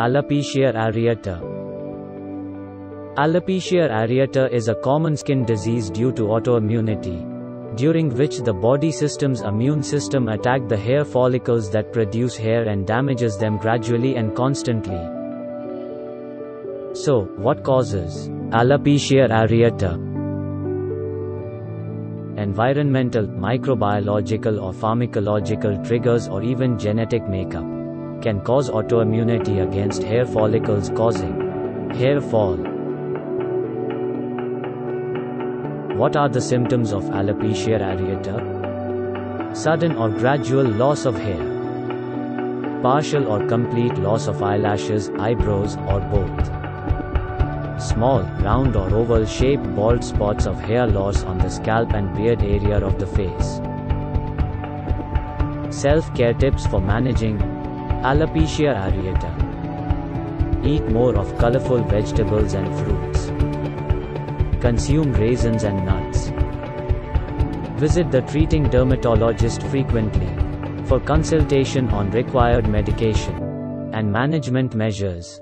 Alopecia areata. Alopecia areata is a common skin disease due to autoimmunity, during which the body system's immune system attacks the hair follicles that produce hair and damages them gradually and constantly. So, what causes alopecia areata? Environmental, microbiological or pharmacological triggers or even genetic makeup can cause autoimmunity against hair follicles, causing hair fall. What are the symptoms of alopecia areata? Sudden or gradual loss of hair. Partial or complete loss of eyelashes, eyebrows, or both. Small, round or oval-shaped bald spots of hair loss on the scalp and beard area of the face. Self-care tips for managing alopecia areata. Eat more of colorful vegetables and fruits. Consume raisins and nuts. Visit the treating dermatologist frequently for consultation on required medication and management measures.